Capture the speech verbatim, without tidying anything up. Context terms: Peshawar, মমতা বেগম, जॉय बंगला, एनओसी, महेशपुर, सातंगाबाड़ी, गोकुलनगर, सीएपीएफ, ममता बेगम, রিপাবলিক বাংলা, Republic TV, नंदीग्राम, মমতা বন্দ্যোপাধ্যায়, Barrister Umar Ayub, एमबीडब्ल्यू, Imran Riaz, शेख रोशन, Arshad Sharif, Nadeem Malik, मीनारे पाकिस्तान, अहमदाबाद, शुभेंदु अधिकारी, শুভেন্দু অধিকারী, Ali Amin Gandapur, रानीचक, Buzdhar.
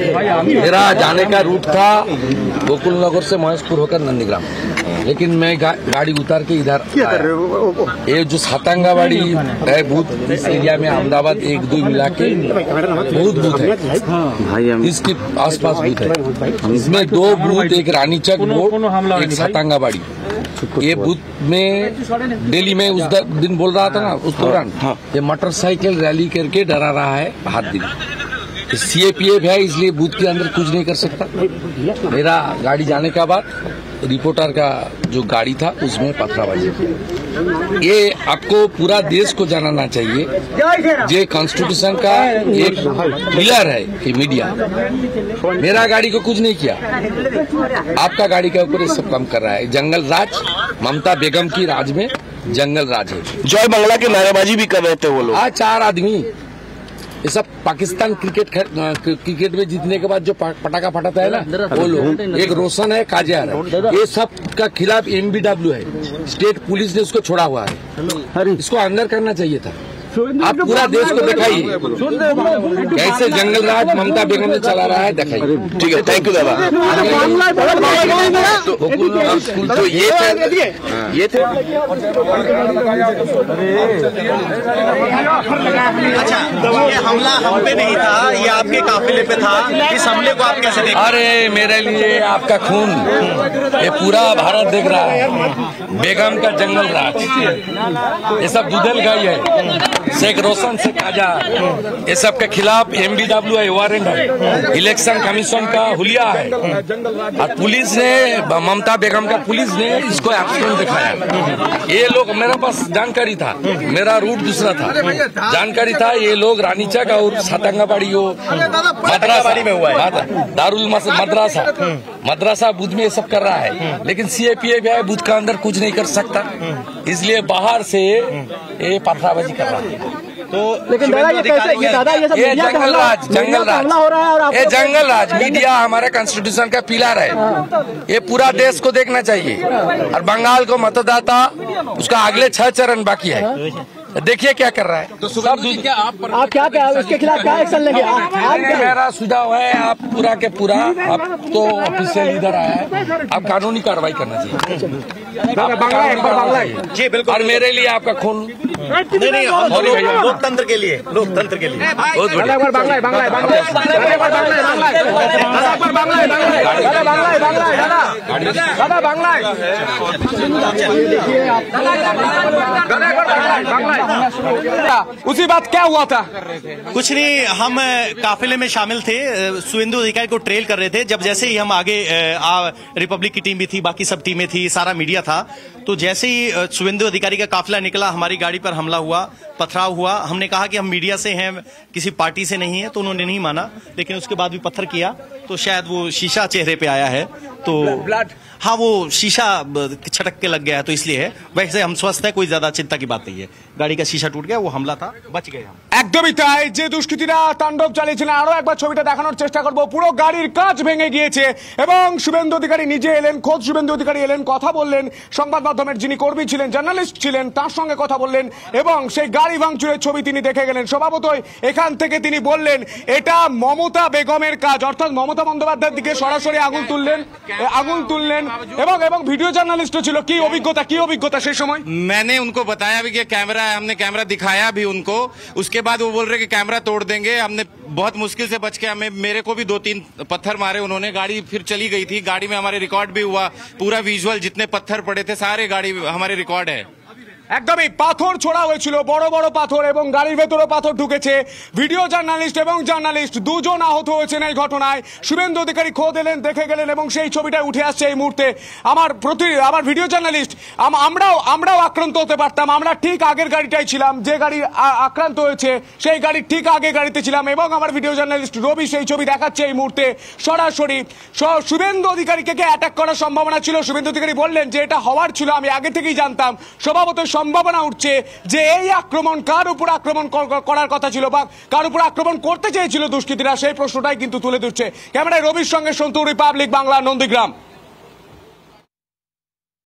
मेरा जाने का रूट था गोकुलनगर से महेशपुर होकर नंदीग्राम, लेकिन मैं गा, गाड़ी उतार के इधर ये जो सातंगाबाड़ी है बूथ, इस एरिया में अहमदाबाद एक दो मिला के बहुत बूथ है, इसके आसपास बूथ है। इसमें दो बूथ, एक रानीचक बूथ, एक सातंगाबाड़ी। ये बूथ में दिल्ली में उस दिन बोल रहा था ना, उस दौरान ये मोटरसाइकिल रैली करके डरा रहा है हाथ दिन। सीएपीएफ है इसलिए बूथ के अंदर कुछ नहीं कर सकता। मेरा गाड़ी जाने का बाद रिपोर्टर का जो गाड़ी था उसमें पथराबाजी। ये आपको पूरा देश को जानना चाहिए, ये कॉन्स्टिट्यूशन का एक पिलर है कि मीडिया। मेरा गाड़ी को कुछ नहीं किया, आपका गाड़ी के ऊपर ये सब काम कर रहा है। जंगल राज, ममता बेगम की राज में जंगल राज है। जॉय बंगला की नारेबाजी भी कर रहे थे वो लोग। आज चार आदमी ये सब पाकिस्तान क्रिकेट क्रिकेट में जीतने के बाद जो पटाखा फटाता है ना वो लोग, एक रोशन है, काजियार है, ये सब का खिलाफ एमबीडब्ल्यू है। स्टेट पुलिस ने उसको छोड़ा हुआ है, इसको अंदर करना चाहिए था। आप पूरा देश को दिखाइए कैसे जंगल राज ममता बेगम ने चला रहा है, दिखाइए। ठीक है, थैंक यू दादा। तो ये थे ये थे अच्छा, ये हमला हम पे नहीं था, ये आपके काफिले पे था। इस हमले को आप कैसे देख? अरे मेरे लिए आपका खून ये पूरा भारत देख रहा है। बेगम का जंगल राज ये सब दूधल गाय है, शेख रोशन से काजा, ये सब के खिलाफ एमबीडब्ल्यू है, वारंट है, इलेक्शन कमीशन का हुलिया है। और पुलिस ने, ममता बेगम का पुलिस ने इसको एक्शन दिखाया। ये लोग, मेरे पास जानकारी था, मेरा रूट दूसरा था, जानकारी था। ये लोग रानीचक और सातंगाबाड़ी मद्रासा में हुआ है, दारुल मद्रासा मद्रासा बूथ में ये सब कर रहा है, लेकिन सीएपीएफ है बूथ का अंदर कुछ नहीं कर सकता, इसलिए बाहर से ये पथराबाजी कर रहा है। तो लेकिन दादा ये कैसे, ये दादा ये सब ये जंगल राज जंगल राज हो रहा है। और ये जंगल राज मीडिया हमारे कॉन्स्टिट्यूशन का पिलर है, ये पूरा देश को देखना चाहिए। और बंगाल को मतदाता, उसका अगले छह चरण बाकी है, देखिए क्या कर रहा है। तो सुबह क्या आप आप क्या क्या उसके खिलाफ क्या एक्शन लेंगे? मेरा सुझाव है आप पूरा के पूरा, आप तो ऑफिशियल इधर आया है, आप कानूनी कार्रवाई करना चाहिए। जी बिल्कुल। और मेरे लिए आपका खून नहीं नहीं, लोकतंत्र के लिए, लोकतंत्र के लिए बहुत बढ़िया। उसी बात क्या हुआ था? कुछ नहीं, हम काफिले में शामिल थे, शुभेंदु अधिकारी को ट्रेल कर रहे थे। जब जैसे ही हम आगे, रिपब्लिक की टीम भी थी, बाकी सब टीमें थी, सारा मीडिया था, तो जैसे ही शुभेंदु अधिकारी का काफिला निकला हमारी गाड़ी पर हमला हुआ, पथराव हुआ। हमने कहा कि हम मीडिया से हैं, किसी पार्टी से नहीं है, तो उन्होंने नहीं माना, लेकिन उसके बाद भी पत्थर किया। तो शायद वो शीशा चेहरे पे आया है, तो ब्लड, हाँ वो शीशा छटक के लग गया है, तो इसलिए है। वैसे हम स्वस्थ है, कोई ज्यादा चिंता की बात नहीं है। गाड़ी का शीशा टूट गया, वो हमला था, बच गए हम। एकदम ही ताई जे दुष्कृतीरा तांडव चालिয়েছে না, আরো একবার ছবিটা দেখানোর চেষ্টা করব। পুরো গাড়ির কাঁচ ভেঙে গিয়েছে এবং শুভেন্দু অধিকারী নিজে এলেন, খোদ শুভেন্দু অধিকারী এলেন, কথা বললেন, সংবাদ মাধ্যমের যিনি কর্মী ছিলেন, জার্নালিস্ট ছিলেন, তার সঙ্গে কথা বললেন এবং সেই গাড়ি ভাঙচুরের ছবি তিনি দেখে গেলেন। স্বভাবতই এখান থেকে তিনি বললেন এটা মমতা বেগমের কাজ, অর্থাৎ মমতা বন্দ্যোপাধ্যায়ের দিকে সরাসরি আঙুল তুললেন আঙুল তুললেন এবং এবং ভিডিও জার্নালিস্টও ছিল। কি অভিজ্ঞতা কি অভিজ্ঞতা সেই সময়? मैंने उनको बताया भी कि कैमरा है, हमने कैमरा दिखाया भी उनको। उसके बाद वो बोल रहे कि कैमरा तोड़ देंगे। हमने बहुत मुश्किल से बच के, हमें मेरे को भी दो तीन पत्थर मारे उन्होंने, गाड़ी फिर चली गई थी। गाड़ी में हमारे रिकॉर्ड भी हुआ, पूरा विजुअल जितने पत्थर पड़े थे सारे गाड़ी हमारे रिकॉर्ड है। एकदम ही पाथर छोड़ा हुए, बड़ बड़ पाथर और गाड़ी भेतरे पाथर ढुके। भिडियो जार्नलिस्ट और जार्नलिस्ट दूजन आहत हुए घटना। शुभेंदु अधिकारी खोद एलें, देखे गेलें, से छविटा उठे आसछे मुहूर्ते। भिडियो जार्नलिस्ट आक्रांत होते पारताम, ठीक आगेर गाड़ीटाई छिलाम, जे गाड़ी आक्रांत हुए सेई गाड़ी ठीक आगे गाड़ीते छिलाम। भिडियो जार्नलिस्ट रवि सेई छवि देखाच्छे एई मुहूर्ते सरासरि। शुभेंदु अधिकारीके कि अटैक करार सम्भावना छिलो? शुभेंदु अधिकारी बोललेन जे एटा हवार छिलो, आमि आगे थेकेई जानताम। स्वभावतः সম্ভাবনা উঠছে যে এই আক্রমণ কার উপর আক্রমণ করার কথা ছিল বা কার উপর আক্রমণ করতে চেয়েছিল দুষ্কৃতীরা, সেই প্রশ্নটাই কিন্তু তুলে ধরছে। ক্যামেরায় রবির সঙ্গে সন্তু, রিপাবলিক বাংলা, নন্দীগ্রাম।